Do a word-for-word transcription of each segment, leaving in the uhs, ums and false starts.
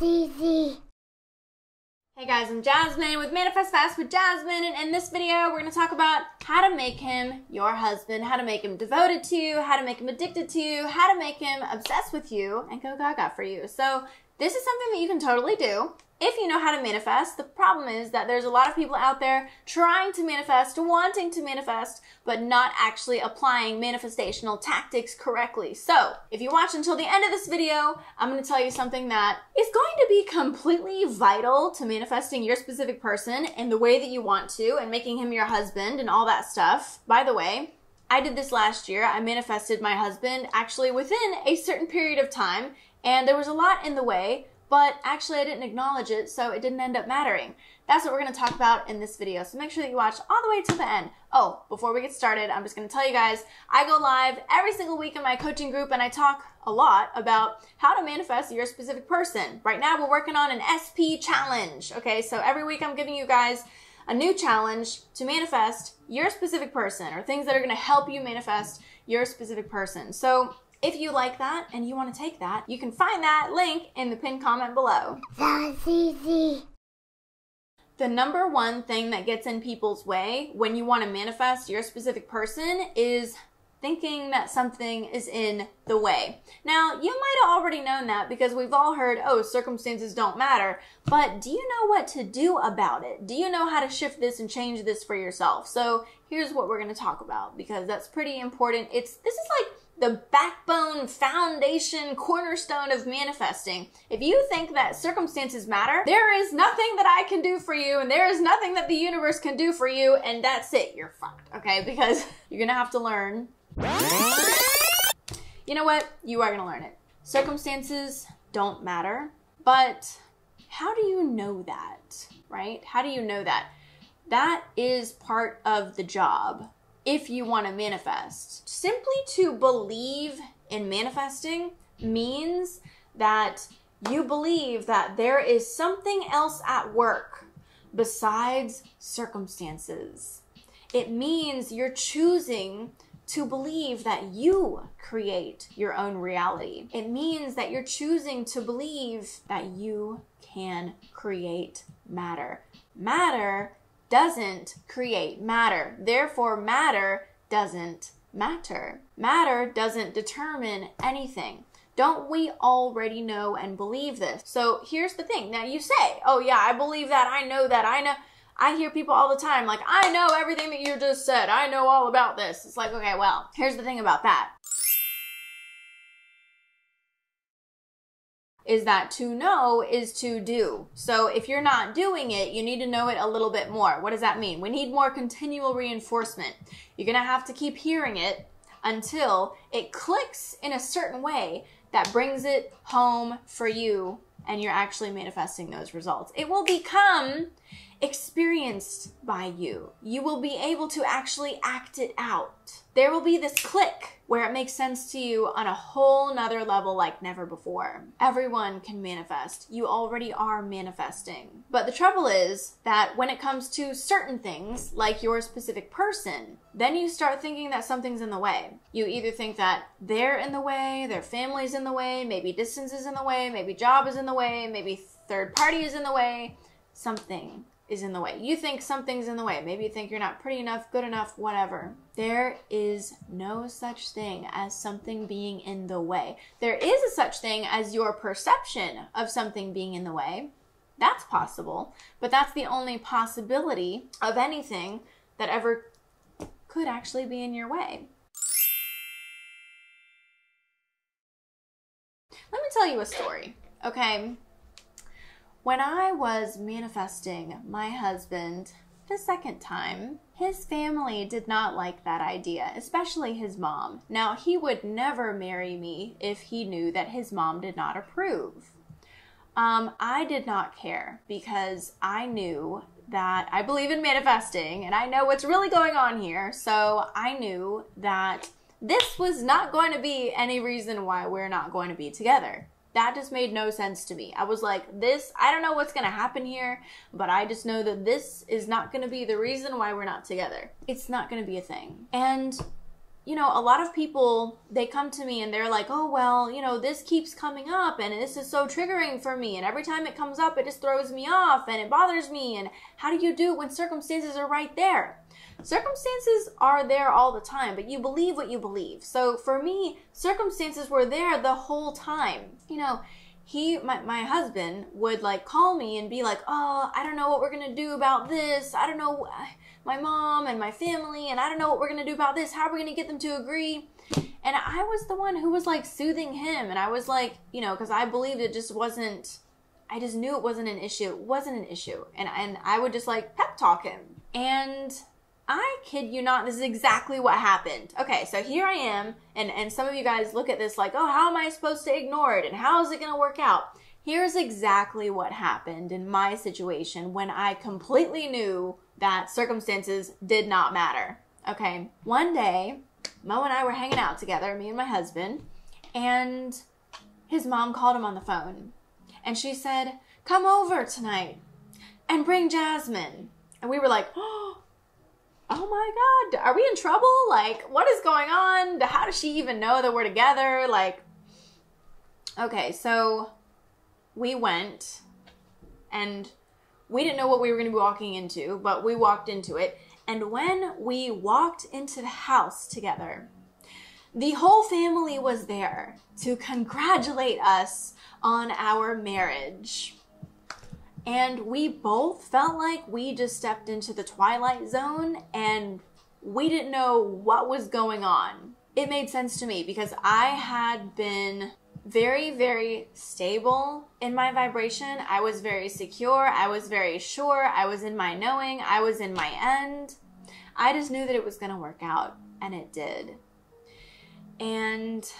It's easy. Hey guys, I'm Jasmine with Manifest Fast with Jasmine, and in this video we're going to talk about how to make him your husband, how to make him devoted to you, how to make him addicted to you, how to make him obsessed with you, and go gaga for you. So this is something that you can totally do if you know how to manifest. The problem is that there's a lot of people out there trying to manifest, wanting to manifest, but not actually applying manifestational tactics correctly. So if you watch until the end of this video, I'm going to tell you something that is going to be completely vital to manifesting your specific person in the way that you want to and making him your husband and all that stuff. By the way, I did this last year. I manifested my husband actually within a certain period of time, and there was a lot in the way, but actually I didn't acknowledge it, so it didn't end up mattering. That's what we're gonna talk about in this video, so make sure that you watch all the way to the end. Oh, before we get started, I'm just gonna tell you guys, I go live every single week in my coaching group, and I talk a lot about how to manifest your specific person. Right now, we're working on an S P challenge, okay? So every week I'm giving you guys a new challenge to manifest your specific person, or things that are gonna help you manifest your specific person. So if you like that and you want to take that, you can find that link in the pinned comment below. That's easy. The number one thing that gets in people's way when you want to manifest your specific person is thinking that something is in the way. Now, you might have already known that because we've all heard, oh, circumstances don't matter, but do you know what to do about it? Do you know how to shift this and change this for yourself? So here's what we're going to talk about, because that's pretty important. It's this is like the backbone, foundation, cornerstone of manifesting. If you think that circumstances matter, there is nothing that I can do for you, and there is nothing that the universe can do for you, and that's it, you're fucked, okay? Because you're gonna have to learn. You know what? You are gonna learn it. Circumstances don't matter, but how do you know that, right? How do you know that? That is part of the job. If you want to manifest, simply to believe in manifesting means that you believe that there is something else at work besides circumstances. It means you're choosing to believe that you create your own reality. It means that you're choosing to believe that you can create matter. Matter doesn't create matter. Therefore, matter doesn't matter. Matter doesn't determine anything. Don't we already know and believe this? So here's the thing. Now you say, oh yeah, I believe that, I know that, I know. I hear people all the time like, I know everything that you just said. I know all about this. It's like, okay, well, here's the thing about that. Is that to know is to do. So if you're not doing it, you need to know it a little bit more. What does that mean? We need more continual reinforcement. You're gonna have to keep hearing it until it clicks in a certain way that brings it home for you, and you're actually manifesting those results. It will become experienced by you. You will be able to actually act it out. There will be this click where it makes sense to you on a whole nother level like never before. Everyone can manifest. You already are manifesting. But the trouble is that when it comes to certain things, like your specific person, then you start thinking that something's in the way. You either think that they're in the way, their family's in the way, maybe distance is in the way, maybe job is in the way, maybe third party is in the way, something is in the way. You think something's in the way. Maybe you think you're not pretty enough, good enough, whatever. There is no such thing as something being in the way. There is a such thing as your perception of something being in the way. That's possible, but that's the only possibility of anything that ever could actually be in your way. Let me tell you a story, okay? When I was manifesting my husband the second time, his family did not like that idea, especially his mom. Now, he would never marry me if he knew that his mom did not approve. Um, I did not care because I knew that I believe in manifesting and I know what's really going on here. So I knew that this was not going to be any reason why we're not going to be together. That just made no sense to me. I was like, this, I don't know what's going to happen here, but I just know that this is not going to be the reason why we're not together. It's not going to be a thing. And you know, a lot of people, they come to me and they're like, oh, well, you know, this keeps coming up and this is so triggering for me. And every time it comes up, it just throws me off and it bothers me. And how do you do it when circumstances are right there? Circumstances are there all the time, but you believe what you believe. So for me, circumstances were there the whole time. You know, he, my, my husband would like call me and be like, oh, I don't know what we're going to do about this. I don't know. My mom and my family, and I don't know what we're going to do about this. How are we going to get them to agree? And I was the one who was like soothing him. And I was like, you know, because I believed it just wasn't, I just knew it wasn't an issue. It wasn't an issue. And, and I would just like pep talk him. And I kid you not, this is exactly what happened. Okay, so here I am. And, and some of you guys look at this like, oh, how am I supposed to ignore it? And how is it going to work out? Here's exactly what happened in my situation when I completely knew that circumstances did not matter. Okay, one day, Mo and I were hanging out together, me and my husband, and his mom called him on the phone. And she said, come over tonight and bring Jasmine. And we were like, oh my God, are we in trouble? Like, what is going on? How does she even know that we're together? Like, okay, so we went, and we didn't know what we were going to be walking into, but we walked into it. And when we walked into the house together, the whole family was there to congratulate us on our marriage. And we both felt like we just stepped into the Twilight Zone, and we didn't know what was going on. It made sense to me because I had been very, very stable in my vibration. I was very secure. I was very sure. I was in my knowing. I was in my end. I just knew that it was going to work out, and it did. And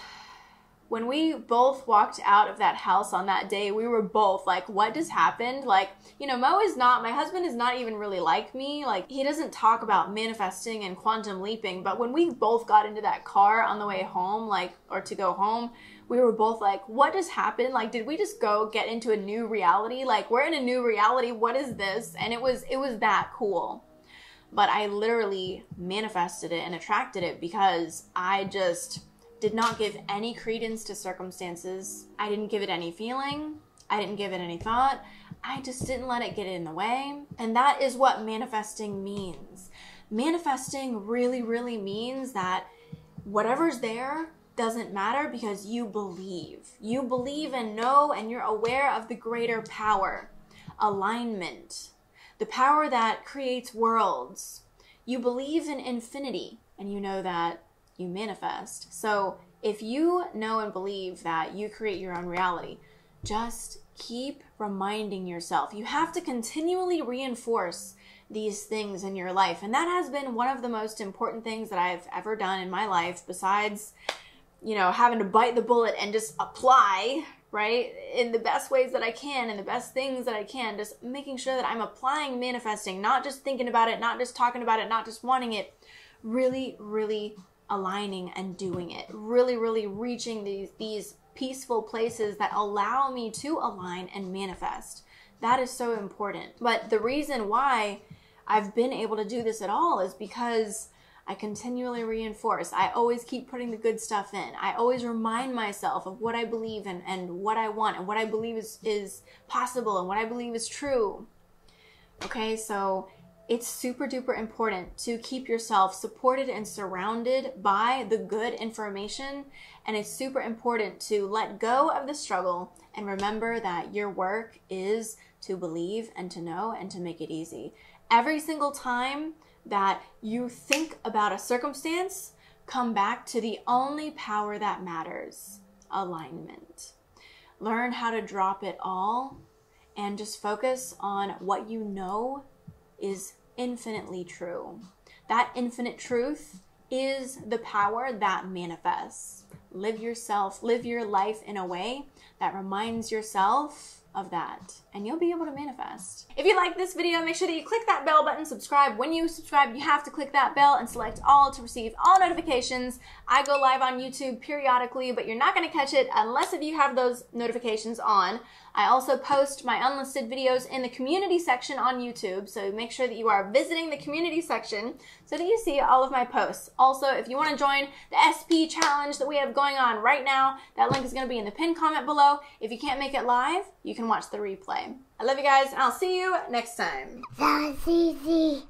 when we both walked out of that house on that day, we were both like, what just happened? Like, you know, Mo is not, my husband is not even really like me. Like, he doesn't talk about manifesting and quantum leaping. But when we both got into that car on the way home, like, or to go home, we were both like, what just happened? Like, did we just go get into a new reality? Like, we're in a new reality. What is this? And it was, it was that cool. But I literally manifested it and attracted it because I just did not give any credence to circumstances. I didn't give it any feeling. I didn't give it any thought. I just didn't let it get in the way. And that is what manifesting means. Manifesting really, really means that whatever's there doesn't matter because you believe. You believe and know, and you're aware of the greater power, alignment, the power that creates worlds. You believe in infinity, and you know that you manifest. So if you know and believe that you create your own reality, just keep reminding yourself. You have to continually reinforce these things in your life. And that has been one of the most important things that I've ever done in my life, besides, you know, having to bite the bullet and just apply, right, in the best ways that I can and the best things that I can, just making sure that I'm applying manifesting, not just thinking about it, not just talking about it, not just wanting it, really, really aligning and doing it, really, really reaching these these peaceful places that allow me to align and manifest. That is so important. But the reason why I've been able to do this at all is because I continually reinforce. I always keep putting the good stuff in. I always remind myself of what I believe in and what I want and what I believe is, is possible and what I believe is true. Okay, so it's super duper important to keep yourself supported and surrounded by the good information. And it's super important to let go of the struggle and remember that your work is to believe and to know and to make it easy. Every single time that you think about a circumstance, come back to the only power that matters, alignment. Learn how to drop it all and just focus on what you know is infinitely true. That infinite truth is the power that manifests. Live yourself, live your life in a way that reminds yourself of that, and you'll be able to manifest. If you like this video, make sure that you click that bell button, subscribe. When you subscribe, you have to click that bell and select all to receive all notifications. I go live on YouTube periodically, but you're not going to catch it unless if you have those notifications on. I also post my unlisted videos in the community section on YouTube, so make sure that you are visiting the community section so that you see all of my posts. Also, if you want to join the S P challenge that we have going on right now, that link is going to be in the pinned comment below. If you can't make it live, you can watch the replay. I love you guys, and I'll see you next time. That was easy.